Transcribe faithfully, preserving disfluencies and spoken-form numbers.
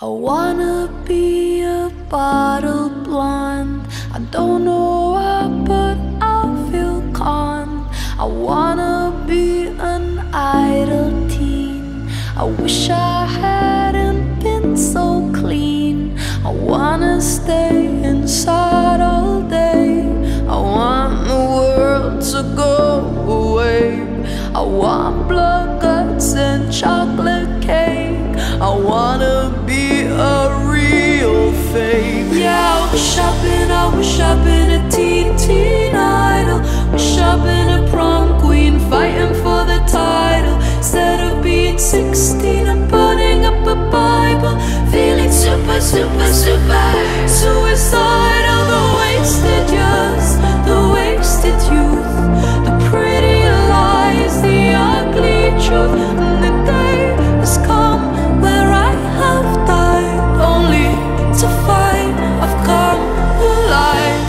I wanna be a bottle blonde. I don't know why, but I feel calm. I wanna be an idle teen. I wish I hadn't been so clean. I wanna stay inside all day. I want the world to go away. I want blood, guts, and chocolate cake. I wanna be a real fake. Yeah, I wish I'd been, I wish I'd been a teen, teen idol. Wish I'd been a prom queen, fighting for the title. Instead of being sixteen, I'm